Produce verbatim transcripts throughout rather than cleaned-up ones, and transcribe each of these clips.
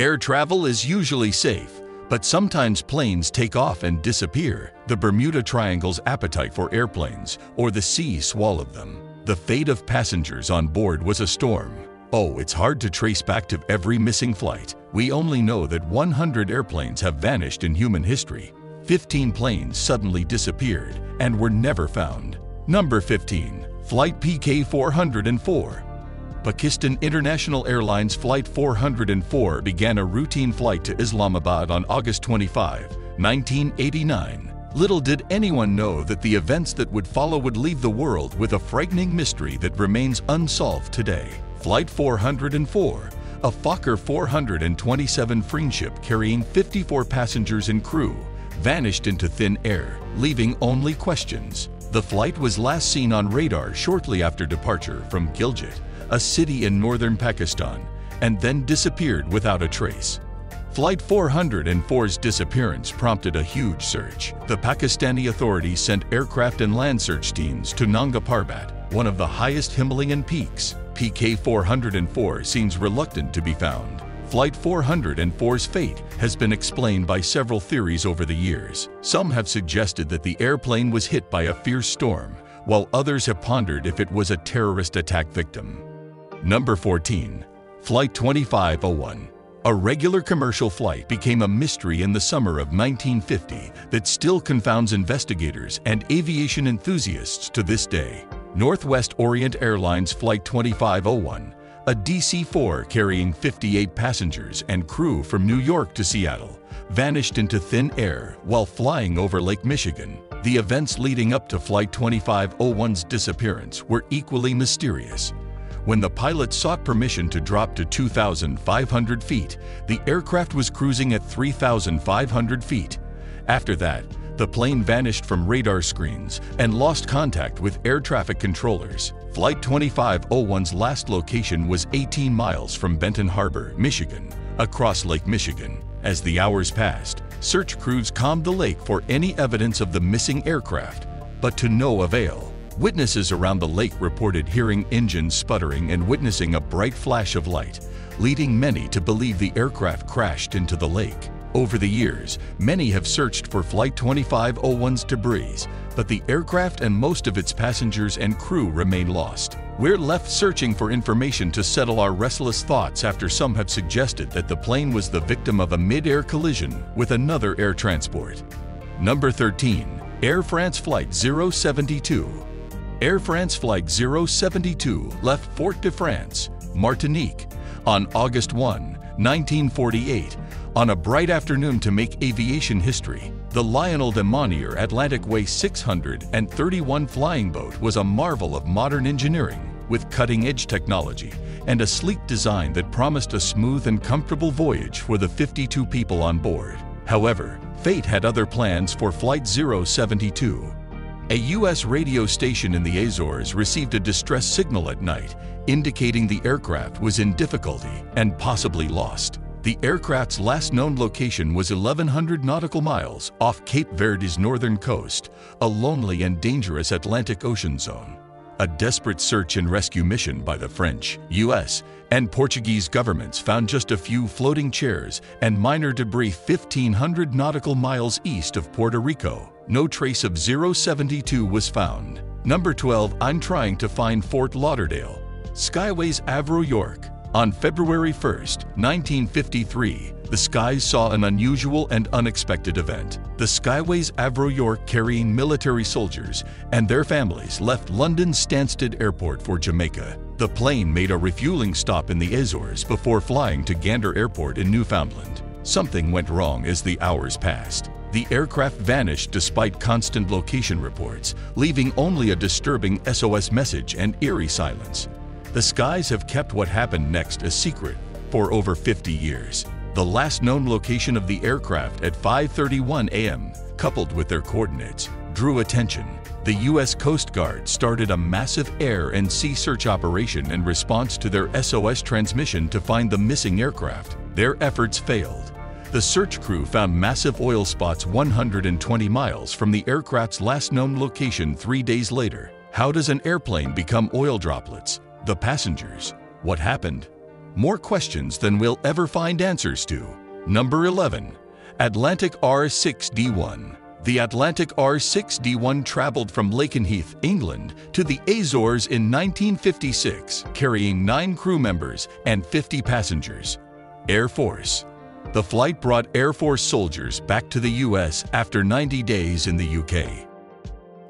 Air travel is usually safe, but sometimes planes take off and disappear. The Bermuda Triangle's appetite for airplanes, or the sea swallowed them. The fate of passengers on board was a storm. Oh, it's hard to trace back to every missing flight. We only know that one hundred airplanes have vanished in human history. fifteen planes suddenly disappeared and were never found. Number fifteen, Flight P K four oh four. Pakistan International Airlines Flight four oh four began a routine flight to Islamabad on August twenty-fifth, nineteen eighty-nine. Little did anyone know that the events that would follow would leave the world with a frightening mystery that remains unsolved today. Flight four oh four, a Fokker four twenty-seven Friendship carrying fifty-four passengers and crew, vanished into thin air, leaving only questions. The flight was last seen on radar shortly after departure from Gilgit, a city in northern Pakistan, and then disappeared without a trace. Flight four oh four's disappearance prompted a huge search. The Pakistani authorities sent aircraft and land search teams to Nanga Parbat, one of the highest Himalayan peaks. P K four oh four seems reluctant to be found. Flight four oh four's fate has been explained by several theories over the years. Some have suggested that the airplane was hit by a fierce storm, while others have pondered if it was a terrorist attack victim. Number fourteen, Flight twenty-five oh one. A regular commercial flight became a mystery in the summer of nineteen fifty that still confounds investigators and aviation enthusiasts to this day. Northwest Orient Airlines Flight twenty-five oh one, a D C four carrying fifty-eight passengers and crew from New York to Seattle, vanished into thin air while flying over Lake Michigan. The events leading up to Flight twenty-five oh one's disappearance were equally mysterious. When the pilot sought permission to drop to two thousand five hundred feet, the aircraft was cruising at three thousand five hundred feet. After that, the plane vanished from radar screens and lost contact with air traffic controllers. Flight twenty-five oh one's last location was eighteen miles from Benton Harbor, Michigan, across Lake Michigan. As the hours passed, search crews combed the lake for any evidence of the missing aircraft, but to no avail. Witnesses around the lake reported hearing engines sputtering and witnessing a bright flash of light, leading many to believe the aircraft crashed into the lake. Over the years, many have searched for Flight twenty-five oh one's debris, but the aircraft and most of its passengers and crew remain lost. We're left searching for information to settle our restless thoughts after some have suggested that the plane was the victim of a mid-air collision with another air transport. Number thirteen, Air France Flight zero seventy-two. Air France Flight zero seventy-two left Fort de France, Martinique, on August first, nineteen forty-eight, on a bright afternoon to make aviation history. The Lionel de Monnier Atlantic Way six thirty-one flying boat was a marvel of modern engineering, with cutting-edge technology and a sleek design that promised a smooth and comfortable voyage for the fifty-two people on board. However, fate had other plans for Flight zero seventy-two. A U S radio station in the Azores received a distress signal at night, indicating the aircraft was in difficulty and possibly lost. The aircraft's last known location was eleven hundred nautical miles off Cape Verde's northern coast, a lonely and dangerous Atlantic Ocean zone. A desperate search and rescue mission by the French, U S, and Portuguese governments found just a few floating chairs and minor debris fifteen hundred nautical miles east of Puerto Rico. No trace of zero seventy-two was found. Number twelve, I'm trying to find Fort Lauderdale. Skyways Avro York. On February first, nineteen fifty-three, the skies saw an unusual and unexpected event. The Skyways Avro York carrying military soldiers and their families left London Stansted Airport for Jamaica. The plane made a refueling stop in the Azores before flying to Gander Airport in Newfoundland. Something went wrong as the hours passed. The aircraft vanished despite constant location reports, leaving only a disturbing S O S message and eerie silence. The skies have kept what happened next a secret for over fifty years. The last known location of the aircraft at five thirty-one a m, coupled with their coordinates, drew attention. The U S Coast Guard started a massive air and sea search operation in response to their S O S transmission to find the missing aircraft. Their efforts failed. The search crew found massive oil spots one hundred twenty miles from the aircraft's last known location three days later. How does an airplane become oil droplets? The passengers. What happened? More questions than we'll ever find answers to. Number eleven. Atlantic R six D one. The Atlantic R six D one traveled from Lakenheath, England, to the Azores in nineteen fifty-six, carrying nine crew members and fifty passengers. Air Force. The flight brought Air Force soldiers back to the U S after ninety days in the U K.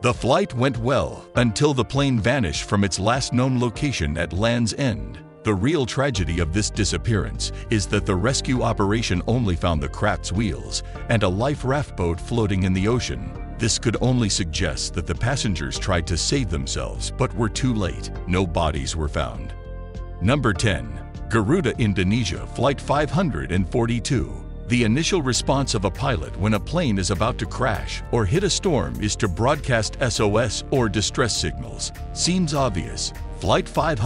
The flight went well until the plane vanished from its last known location at Land's End. The real tragedy of this disappearance is that the rescue operation only found the craft's wheels and a life raft boat floating in the ocean. This could only suggest that the passengers tried to save themselves but were too late. No bodies were found. Number ten. Garuda Indonesia Flight five forty-two. The initial response of a pilot when a plane is about to crash or hit a storm is to broadcast S O S or distress signals. Seems obvious. Flight five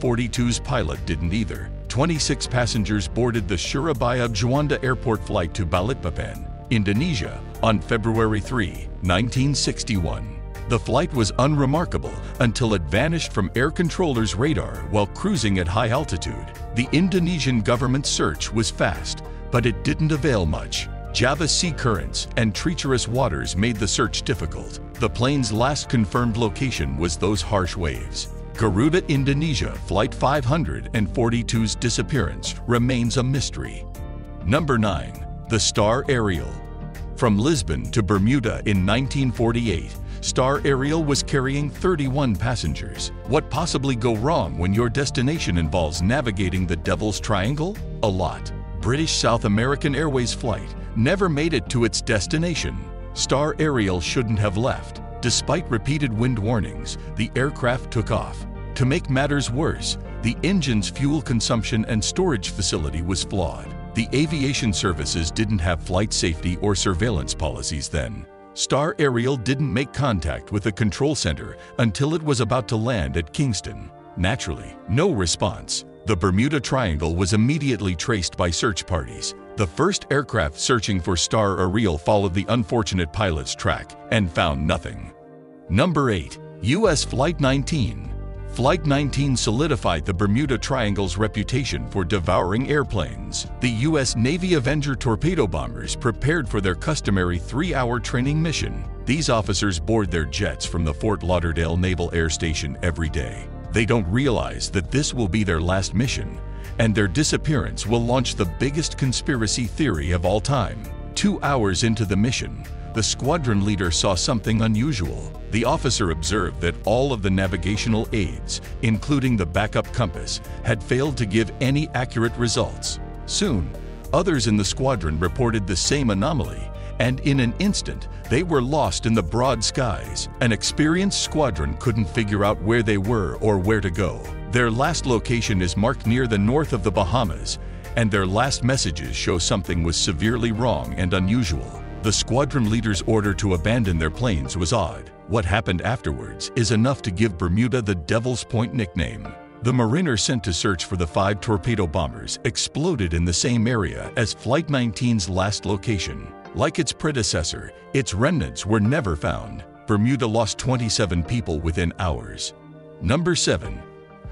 forty-two's pilot didn't either. twenty-six passengers boarded the Surabaya Juanda Airport flight to Balitpapan, Indonesia, on February three, nineteen sixty-one. The flight was unremarkable until it vanished from air controllers' radar while cruising at high altitude. The Indonesian government's search was fast, but it didn't avail much. Java sea currents and treacherous waters made the search difficult. The plane's last confirmed location was those harsh waves. Garuda Indonesia Flight five forty-two's disappearance remains a mystery. Number nine. The Star Ariel. From Lisbon to Bermuda in nineteen forty-eight, Star Ariel was carrying thirty-one passengers. What possibly go wrong when your destination involves navigating the Devil's Triangle? A lot. British South American Airways flight never made it to its destination. Star Ariel shouldn't have left. Despite repeated wind warnings, the aircraft took off. To make matters worse, the engine's fuel consumption and storage facility was flawed. The aviation services didn't have flight safety or surveillance policies then. Star Ariel didn't make contact with the control center until it was about to land at Kingston. Naturally, no response. The Bermuda Triangle was immediately traced by search parties. The first aircraft searching for Star Ariel followed the unfortunate pilot's track and found nothing. Number eight. U S Flight nineteen. Flight nineteen solidified the Bermuda Triangle's reputation for devouring airplanes. The U S Navy Avenger torpedo bombers prepared for their customary three-hour training mission. These officers board their jets from the Fort Lauderdale Naval Air Station every day. They don't realize that this will be their last mission, and their disappearance will launch the biggest conspiracy theory of all time. Two hours into the mission, the squadron leader saw something unusual. The officer observed that all of the navigational aids, including the backup compass, had failed to give any accurate results. Soon, others in the squadron reported the same anomaly, and in an instant, they were lost in the broad skies. An experienced squadron couldn't figure out where they were or where to go. Their last location is marked near the north of the Bahamas, and their last messages show something was severely wrong and unusual. The squadron leader's order to abandon their planes was odd. What happened afterwards is enough to give Bermuda the Devil's Point nickname. The mariner sent to search for the five torpedo bombers exploded in the same area as Flight nineteen's last location. Like its predecessor, its remnants were never found. Bermuda lost twenty-seven people within hours. Number seven.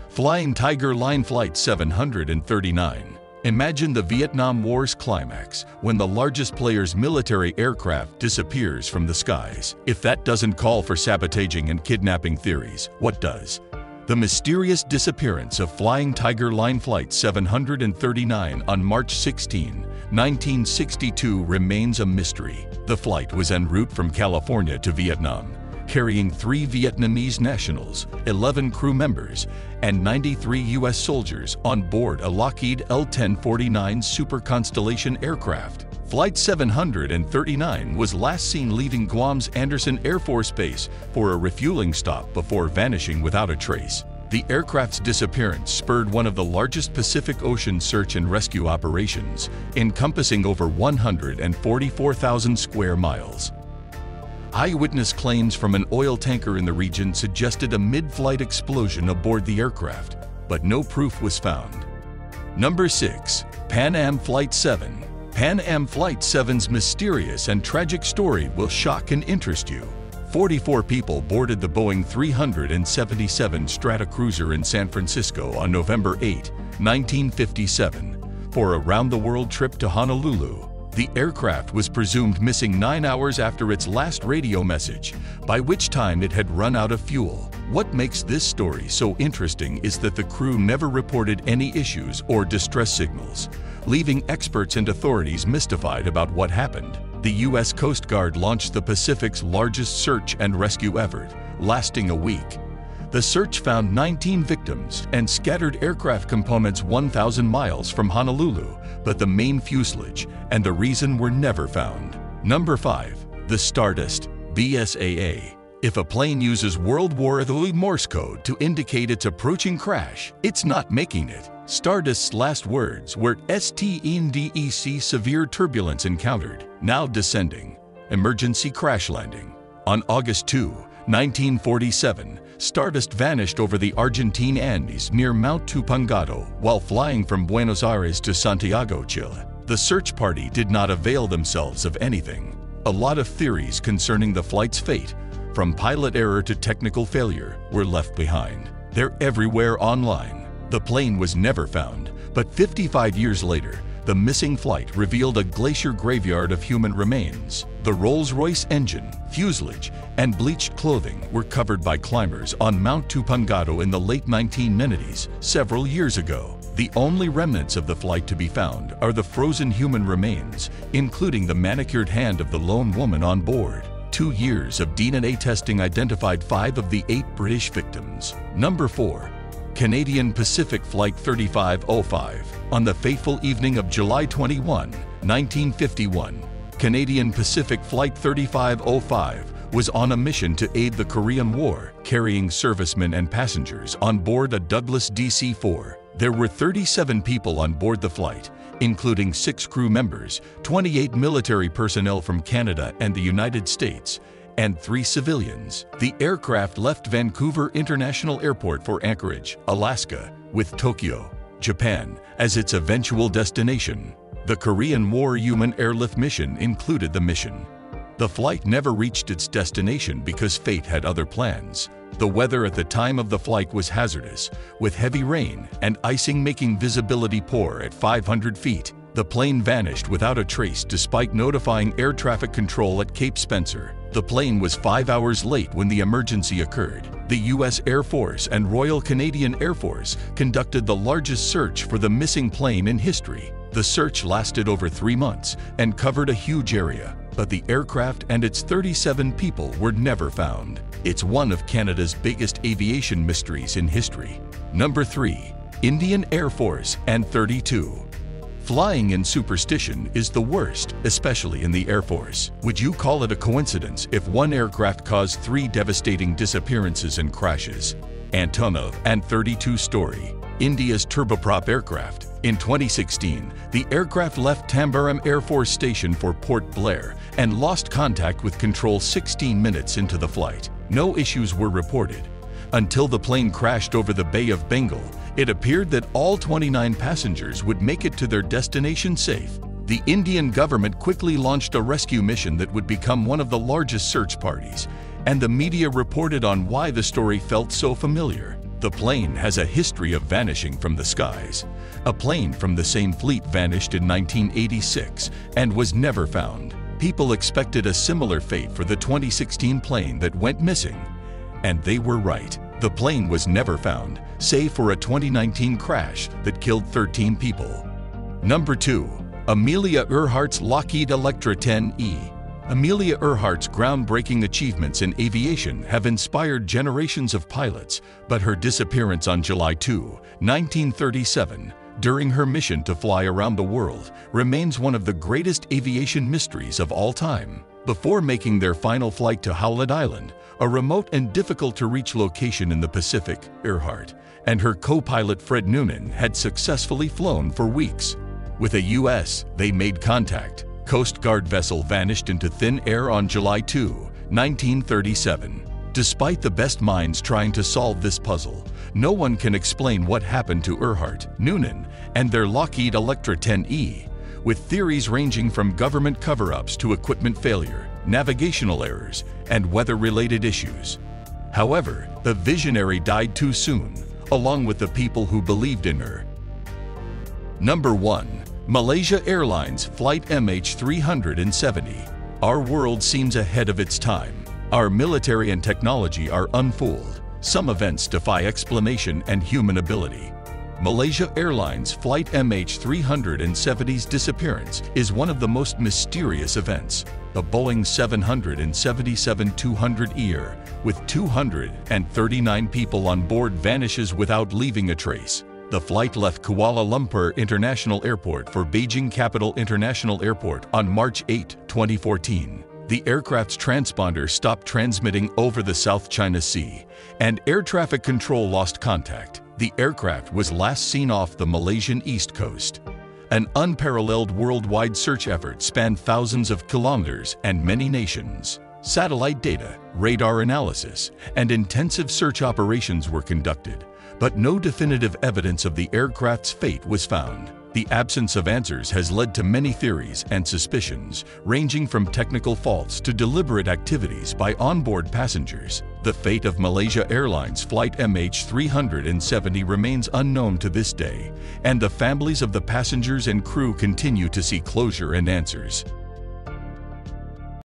Flying Tiger Line Flight seven thirty-nine. Imagine the Vietnam War's climax when the largest player's military aircraft disappears from the skies. If that doesn't call for sabotaging and kidnapping theories, what does? The mysterious disappearance of Flying Tiger Line Flight seven thirty-nine on March sixteenth, nineteen sixty-two remains a mystery. The flight was en route from California to Vietnam, carrying three Vietnamese nationals, eleven crew members, and ninety-three U S soldiers on board a Lockheed L ten forty-nine Super Constellation aircraft. Flight seven thirty-nine was last seen leaving Guam's Anderson Air Force Base for a refueling stop before vanishing without a trace. The aircraft's disappearance spurred one of the largest Pacific Ocean search and rescue operations, encompassing over one hundred forty-four thousand square miles. Eyewitness claims from an oil tanker in the region suggested a mid-flight explosion aboard the aircraft, but no proof was found. Number six. Pan Am Flight seven. Pan Am Flight seven's mysterious and tragic story will shock and interest you. forty-four people boarded the Boeing three seventy-seven Stratocruiser in San Francisco on November eighth, nineteen fifty-seven, for a round-the-world trip to Honolulu. The aircraft was presumed missing nine hours after its last radio message, by which time it had run out of fuel. What makes this story so interesting is that the crew never reported any issues or distress signals, leaving experts and authorities mystified about what happened. The U S Coast Guard launched the Pacific's largest search and rescue effort, lasting a week. The search found nineteen victims and scattered aircraft components one thousand miles from Honolulu, but the main fuselage and the reason were never found. Number five. The Stardust, B S A A. If a plane uses World War Three Morse code to indicate its approaching crash, it's not making it. Stardust's last words were S T N D E C severe turbulence encountered, now descending, emergency crash landing. On August second, nineteen forty-seven, Stardust vanished over the Argentine Andes near Mount Tupungato while flying from Buenos Aires to Santiago, Chile. The search party did not avail themselves of anything. A lot of theories concerning the flight's fate, from pilot error to technical failure, were left behind. They're everywhere online. The plane was never found, but fifty-five years later, the missing flight revealed a glacier graveyard of human remains. The Rolls-Royce engine, fuselage, and bleached clothing were covered by climbers on Mount Tupungato in the late nineteen nineties, several years ago. The only remnants of the flight to be found are the frozen human remains, including the manicured hand of the lone woman on board. Two years of D N A testing identified five of the eight British victims. Number four. Canadian Pacific Flight thirty-five oh five. On the fateful evening of July twenty-first, nineteen fifty-one, Canadian Pacific Flight thirty-five oh five was on a mission to aid the Korean War, carrying servicemen and passengers on board a Douglas D C four. There were thirty-seven people on board the flight, including six crew members, twenty-eight military personnel from Canada and the United States, and three civilians. The aircraft left Vancouver International Airport for Anchorage, Alaska, with Tokyo, Japan, as its eventual destination. The Korean War human airlift mission included the mission. The flight never reached its destination because fate had other plans. The weather at the time of the flight was hazardous, with heavy rain and icing making visibility poor at five hundred feet. The plane vanished without a trace despite notifying air traffic control at Cape Spencer. The plane was five hours late when the emergency occurred. The U S Air Force and Royal Canadian Air Force conducted the largest search for the missing plane in history. The search lasted over three months and covered a huge area, but the aircraft and its thirty-seven people were never found. It's one of Canada's biggest aviation mysteries in history. Number three. Indian Air Force and thirty-two. Flying in superstition is the worst, especially in the Air Force. Would you call it a coincidence if one aircraft caused three devastating disappearances and crashes? Antonov and thirty-two story, India's turboprop aircraft. In twenty sixteen, the aircraft left Tambaram Air Force Station for Port Blair and lost contact with control sixteen minutes into the flight. No issues were reported. Until the plane crashed over the Bay of Bengal, it appeared that all twenty-nine passengers would make it to their destination safe. The Indian government quickly launched a rescue mission that would become one of the largest search parties, and the media reported on why the story felt so familiar. The plane has a history of vanishing from the skies. A plane from the same fleet vanished in nineteen eighty-six and was never found. People expected a similar fate for the twenty sixteen plane that went missing. And they were right. The plane was never found, save for a twenty nineteen crash that killed thirteen people. Number two. Amelia Earhart's Lockheed Electra ten E. Amelia Earhart's groundbreaking achievements in aviation have inspired generations of pilots, but her disappearance on July second, nineteen thirty-seven, during her mission to fly around the world, remains one of the greatest aviation mysteries of all time. Before making their final flight to Howland Island, a remote and difficult-to-reach location in the Pacific, Earhart and her co-pilot Fred Noonan had successfully flown for weeks. With a U S, they made contact. Coast Guard vessel vanished into thin air on July second, nineteen thirty-seven. Despite the best minds trying to solve this puzzle, no one can explain what happened to Earhart, Noonan, and their Lockheed Electra ten E, with theories ranging from government cover-ups to equipment failure. navigational errors, and weather-related issues. However, the visionary died too soon, along with the people who believed in her. Number one. Malaysia Airlines Flight M H three seventy. Our world seems ahead of its time. Our military and technology are unfooled. Some events defy explanation and human ability. Malaysia Airlines Flight M H three seventy's disappearance is one of the most mysterious events. The Boeing seven seventy-seven two hundred E R, with two hundred thirty-nine people on board, vanishes without leaving a trace. The flight left Kuala Lumpur International Airport for Beijing Capital International Airport on March eighth, twenty fourteen. The aircraft's transponder stopped transmitting over the South China Sea, and air traffic control lost contact. The aircraft was last seen off the Malaysian east coast. An unparalleled worldwide search effort spanned thousands of kilometers and many nations. Satellite data, radar analysis, and intensive search operations were conducted, but no definitive evidence of the aircraft's fate was found. The absence of answers has led to many theories and suspicions, ranging from technical faults to deliberate activities by onboard passengers. The fate of Malaysia Airlines Flight M H three seventy remains unknown to this day, and the families of the passengers and crew continue to seek closure and answers.